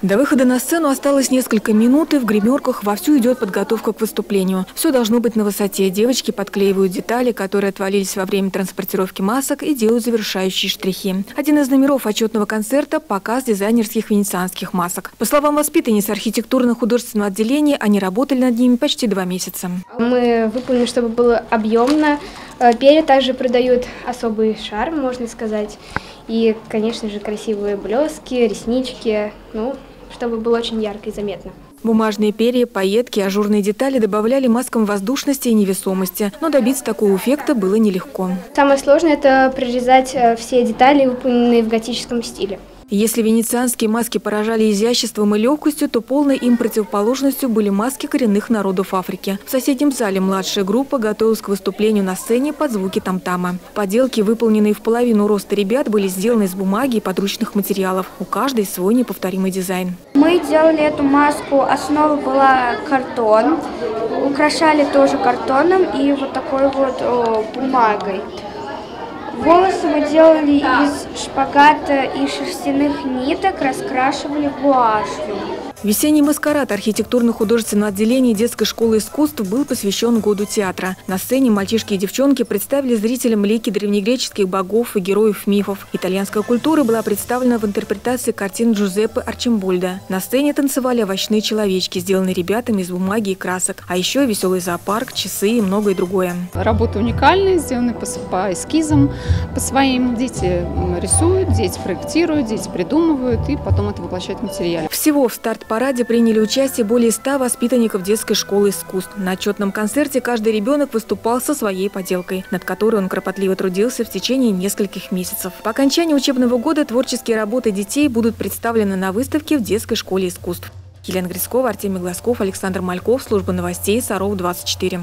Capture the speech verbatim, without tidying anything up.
До выхода на сцену осталось несколько минут, и в гримерках вовсю идет подготовка к выступлению. Все должно быть на высоте. Девочки подклеивают детали, которые отвалились во время транспортировки масок, и делают завершающие штрихи. Один из номеров отчетного концерта – показ дизайнерских венецианских масок. По словам воспитанниц архитектурно-художественного отделения, они работали над ними почти два месяца. Мы выполнили, чтобы было объемно. Перья также придают особый шарм, можно сказать. И, конечно же, красивые блески, реснички, ну, чтобы было очень ярко и заметно. Бумажные перья, пайетки, ажурные детали добавляли маскам воздушности и невесомости. Но добиться такого эффекта было нелегко. Самое сложное – это прорезать все детали, выполненные в готическом стиле. Если венецианские маски поражали изяществом и легкостью, то полной им противоположностью были маски коренных народов Африки. В соседнем зале младшая группа готовилась к выступлению на сцене под звуки там-тама. Поделки, выполненные в половину роста ребят, были сделаны из бумаги и подручных материалов. У каждой свой неповторимый дизайн. Мы делали эту маску, основа была картон, украшали тоже картоном и вот такой вот о, бумагой. Волосы мы делали из шпагата и шерстяных ниток, раскрашивали гуашью. Весенний маскарад архитектурно-художественного отделения детской школы искусств был посвящен году театра. На сцене мальчишки и девчонки представили зрителям лики древнегреческих богов и героев мифов. Итальянская культура была представлена в интерпретации картин Джузеппе Арчимбольдо. На сцене танцевали овощные человечки, сделанные ребятами из бумаги и красок. А еще веселый зоопарк, часы и многое другое. Работы уникальные, сделаны по эскизам, по своим. Дети рисуют, дети проектируют, дети придумывают и потом это воплощают в материале. Всего в старт В параде приняли участие более ста воспитанников детской школы искусств. На отчетном концерте каждый ребенок выступал со своей поделкой, над которой он кропотливо трудился в течение нескольких месяцев. По окончании учебного года творческие работы детей будут представлены на выставке в детской школе искусств. Елена Грискова, Артем Иглосков, Александр Мальков, служба новостей Саров двадцать четыре.